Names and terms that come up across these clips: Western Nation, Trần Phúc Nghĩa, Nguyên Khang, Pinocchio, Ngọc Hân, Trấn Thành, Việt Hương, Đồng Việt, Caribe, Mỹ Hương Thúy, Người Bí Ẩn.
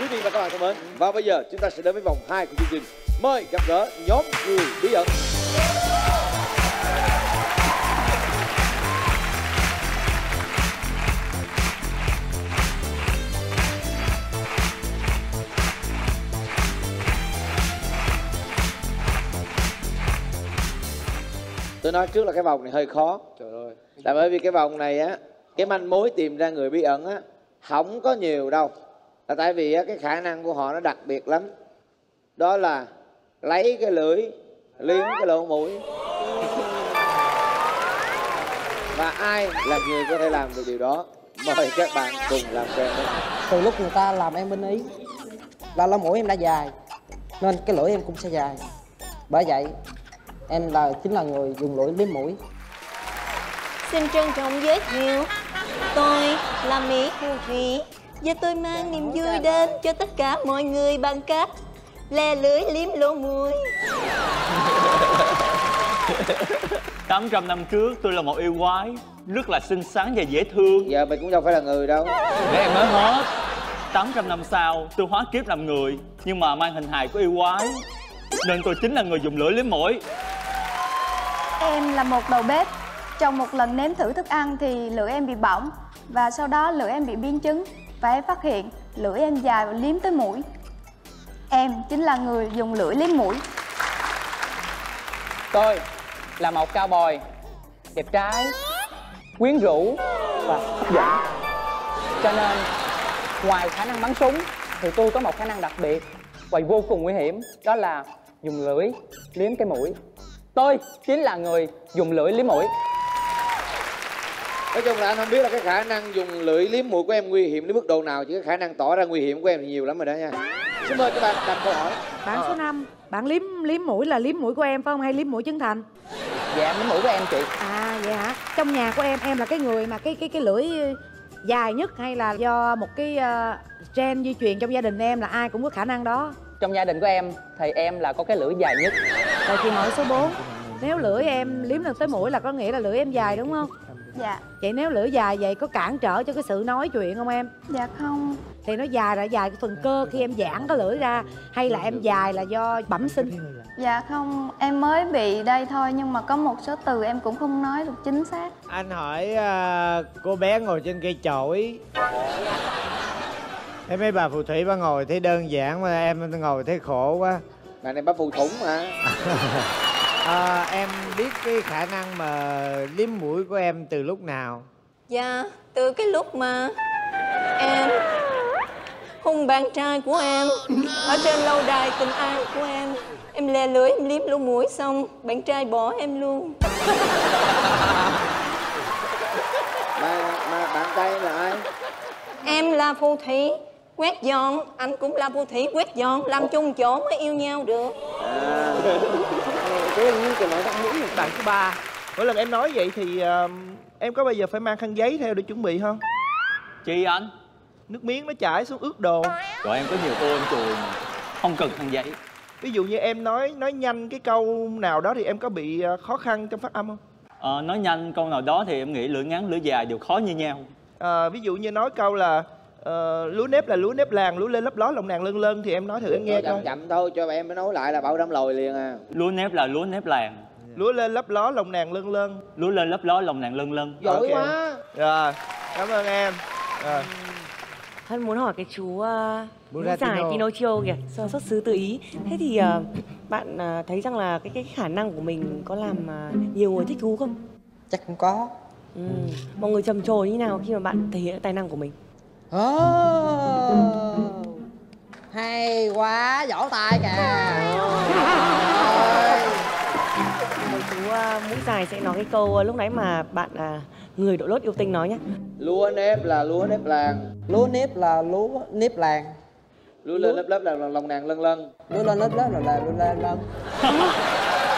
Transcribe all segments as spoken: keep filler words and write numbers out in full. Quý vị và các bạn thân mến, và bây giờ chúng ta sẽ đến với vòng hai của chương trình. Mời gặp gỡ nhóm Người Bí Ẩn. Tôi nói trước là cái vòng này hơi khó. Trời ơi. Là bởi vì cái vòng này á, cái manh mối tìm ra người bí ẩn á, không có nhiều đâu. Là tại vì á, cái khả năng của họ nó đặc biệt lắm. Đó là lấy cái lưỡi liếm cái lỗ mũi. Và ai là người có thể làm được điều đó? Mời các bạn cùng làm quen. Từ lúc người ta làm em bên Ý là lỗ mũi em đã dài, nên cái lưỡi em cũng sẽ dài. Bởi vậy em là chính là người dùng lưỡi liếm mũi. Xin trân trọng giới thiệu, tôi là Mỹ Hương Thúy và tôi mang niềm vui đến cho tất cả mọi người bằng cách le lưỡi liếm lỗ mũi. tám trăm năm trước tôi là một yêu quái rất là xinh xắn và dễ thương. Giờ mình cũng đâu phải là người đâu. Để em nói hết. tám trăm năm sau tôi hóa kiếp làm người, nhưng mà mang hình hài của yêu quái, nên tôi chính là người dùng lưỡi liếm mũi. Em là một đầu bếp. Trong một lần nếm thử thức ăn thì lưỡi em bị bỏng, và sau đó lưỡi em bị biến chứng, và em phát hiện lưỡi em dài và liếm tới mũi. Em chính là người dùng lưỡi liếm mũi. Tôi là một cao bồi đẹp trai, quyến rũ và hấp dẫn. Cho nên ngoài khả năng bắn súng thì tôi có một khả năng đặc biệt và vô cùng nguy hiểm, đó là dùng lưỡi liếm cái mũi. Tôi chính là người dùng lưỡi liếm mũi. Nói chung là anh không biết là cái khả năng dùng lưỡi liếm mũi của em nguy hiểm đến mức độ nào, chứ cái khả năng tỏ ra nguy hiểm của em thì nhiều lắm rồi đó nha. Xin mời các bạn đặt câu hỏi. Bạn số năm, bạn liếm liếm mũi là liếm mũi của em phải không, hay liếm mũi Trấn Thành? Dạ liếm mũi của em chị. À vậy hả? Trong nhà của em, em là cái người mà cái cái cái lưỡi dài nhất, hay là do một cái uh, gen di truyền trong gia đình em là ai cũng có khả năng đó? Trong gia đình của em thì em là có cái lưỡi dài nhất. Rồi chị hỏi số bốn, nếu lưỡi em liếm được tới mũi là có nghĩa là lưỡi em dài đúng không? Dạ. Vậy nếu lưỡi dài vậy có cản trở cho cái sự nói chuyện không em? Dạ không. Thì nó dài là dài cái phần cơ khi em giãn cái lưỡi ra, hay là em dài là do bẩm sinh? Dạ không, em mới bị đây thôi, nhưng mà có một số từ em cũng không nói được chính xác. Anh hỏi uh, cô bé ngồi trên cây chổi. Thế mấy bà phù thủy bà ngồi thấy đơn giản mà em ngồi thấy khổ quá. Bà này bà phù thủng mà. À, em biết cái khả năng mà liếm mũi của em từ lúc nào? Dạ, từ cái lúc mà em hôn bạn trai của em ở trên lâu đài tình ái của em. Em lè lưỡi, em liếm lỗ mũi xong bạn trai bỏ em luôn. Mà, mà bạn trai em là ai? Em là phù thủy quét dọn, anh cũng là phù thủy quét dọn, làm chung chỗ mới yêu nhau được. À. Bạn thứ ba, mỗi lần em nói vậy thì uh, em có bây giờ phải mang khăn giấy theo để chuẩn bị không? Chị anh, nước miếng nó chảy xuống ướt đồ. Rồi em có nhiều cô em chùi mà không cần khăn giấy. Ví dụ như em nói nói nhanh cái câu nào đó thì em có bị khó khăn trong phát âm không? À, nói nhanh câu nào đó thì em nghĩ lưỡi ngắn lưỡi dài đều khó như nhau. À, ví dụ như nói câu là Uh, lúa nếp là lúa nếp làng, lúa lên lấp ló lồng nàng lân lân, thì em nói thử em nghe coi. Chậm thôi cho em mới nói lại là bảo đảm lồi liền à. Lúa nếp là lúa nếp làng, yeah. Lúa lên lấp ló lồng nàng lân lân, lúa lên lấp ló lồng nàng lân lân. Giỏi okay. Quá rồi, cảm ơn em rồi. Hân muốn hỏi cái chú uh, giải Pinocchio kìa, xuất xứ từ Ý. Thế thì uh, bạn uh, thấy rằng là cái, cái khả năng của mình có làm uh, nhiều người thích thú không? Chắc cũng có. Ừ. Mọi người trầm trồ như nào khi mà bạn thể hiện tài năng của mình? Oh, hay quá, vỗ tay kìa. Chú uh, mũi dài sẽ nói cái câu uh, lúc nãy mà bạn uh, người đội lốt yêu tinh nói nhé. Lúa nếp là lúa nếp làng, lúa nếp là lúa nếp làng, lúa lên lấp lấp là lòng nàng lân lân, lúa lên lấp lấp là là lúa lên lân.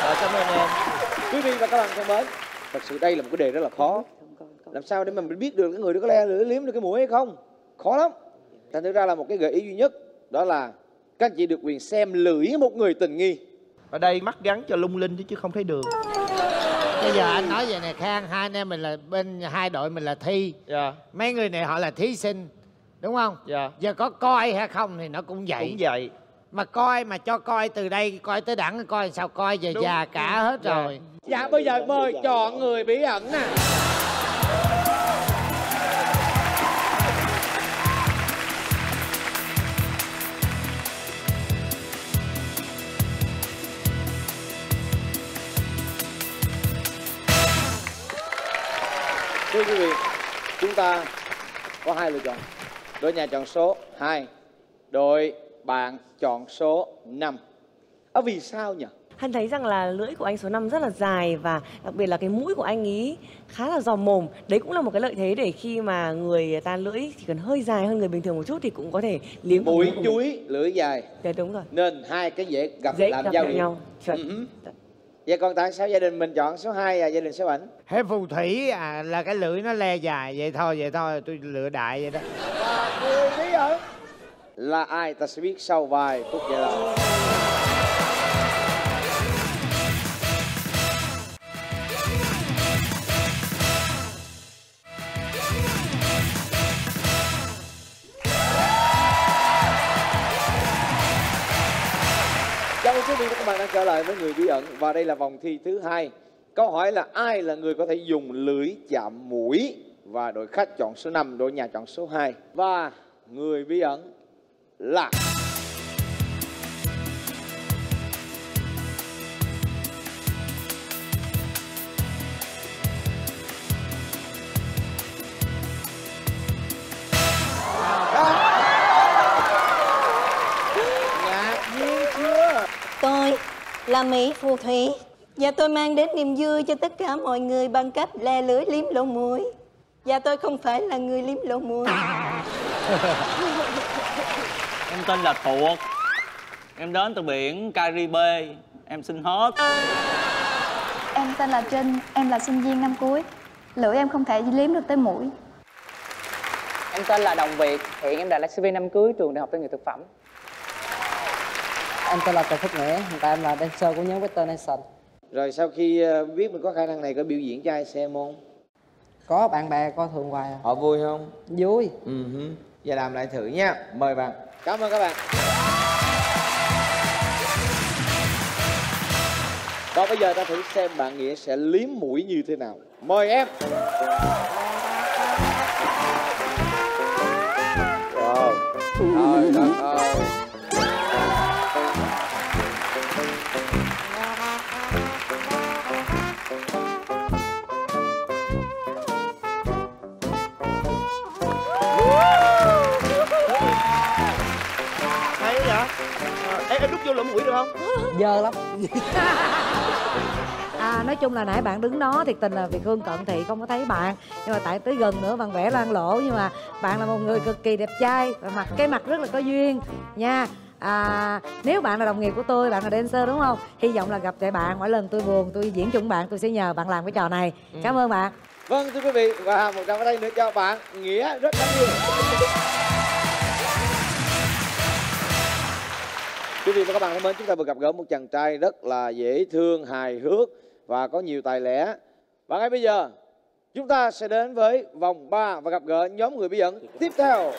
Rồi, cảm ơn em. Quý vị và các bạn thân mến, thật sự đây là một cái đề rất là khó. Làm sao để mình biết được cái người đó có le lưỡi liếm được cái mũi hay không? Khó lắm. Thành thực ra là một cái gợi ý duy nhất, đó là các anh chị được quyền xem lưỡi một người tình nghi. Ở đây mắt gắn cho lung linh chứ không thấy đường. Bây giờ anh nói vậy nè Khang, hai anh em mình là bên hai đội mình là thi, yeah. Mấy người này họ là thí sinh, đúng không? Dạ. Giờ có coi hay không thì nó cũng vậy. Cũng vậy. Mà coi mà cho coi từ đây coi tới đẳng coi sao coi, giờ đúng, già cả hết dạ. rồi. Dạ bây giờ mời chọn người bí ẩn nè. Thưa quý vị, chúng ta có hai lựa chọn. Đội nhà chọn số hai, đội bạn chọn số năm. Ở vì sao nhỉ? Anh thấy rằng là lưỡi của anh số năm rất là dài, và đặc biệt là cái mũi của anh ý khá là giò mồm. Đấy cũng là một cái lợi thế để khi mà người ta lưỡi chỉ cần hơi dài hơn người bình thường một chút thì cũng có thể liếm. Mũi chuối, lưỡi dài. Đấy đúng rồi. Nên hai cái dễ gặp dễ làm gặp giao nhau. Vậy còn tại sao gia đình mình chọn số hai à, gia đình số ảnh? Thế phù thủy à, là cái lưỡi nó le dài, vậy thôi, vậy thôi, tôi lựa đại vậy đó. Và người bí ẩn là ai ta sẽ biết sau vài phút giây đầu. Các bạn đang trở lại với người bí ẩn và đây là vòng thi thứ hai. Câu hỏi là ai là người có thể dùng lưỡi chạm mũi, và đội khách chọn số năm, đội nhà chọn số hai, và người bí ẩn là là Mỹ phù thủy, và tôi mang đến niềm vui cho tất cả mọi người bằng cách le lưỡi liếm lỗ mũi. Và tôi không phải là người liếm lỗ mũi. Em tên là Tuột, em đến từ biển Caribe, em xin hết. Em tên là Trinh, em là sinh viên năm cuối, lưỡi em không thể liếm được tới mũi. Em tên là Đồng Việt, hiện em đã là sinh viên năm cuối trường Đại học Công nghiệp Thực phẩm. Em tên là Trần Phúc Nghĩa, hiện tại em là dancer của nhóm Western Nation. Rồi sau khi biết mình có khả năng này, có biểu diễn cho ai xem không? Có, bạn bè coi thường hoài. Họ vui không? Vui. Ừ. Giờ làm lại thử nha, mời bạn. Cảm ơn các bạn. Còn bây giờ ta thử xem bạn Nghĩa sẽ liếm mũi như thế nào. Mời em. Rồi, rồi, rồi, rồi. Em đút vô lỗ mũi được không? Dơ lắm. À, nói chung là nãy bạn đứng đó thiệt tình là Việt Hương cận thị không có thấy bạn, nhưng mà tại tới gần nữa bạn vẽ loang lỗ, nhưng mà bạn là một người cực kỳ đẹp trai và mặt cái mặt rất là có duyên nha. À, nếu bạn là đồng nghiệp của tôi, bạn là dancer đúng không? Hy vọng là gặp lại bạn, mỗi lần tôi buồn tôi diễn chung bạn, tôi sẽ nhờ bạn làm cái trò này. Ừ. Cảm ơn bạn. Vâng thưa quý vị, và một tràng ở đây nữa cho bạn Nghĩa rất đáng yêu. Quý vị và các bạn thân mến, chúng ta vừa gặp gỡ một chàng trai rất là dễ thương, hài hước và có nhiều tài lẻ. Và ngay bây giờ, chúng ta sẽ đến với vòng ba và gặp gỡ nhóm người bí ẩn tiếp theo.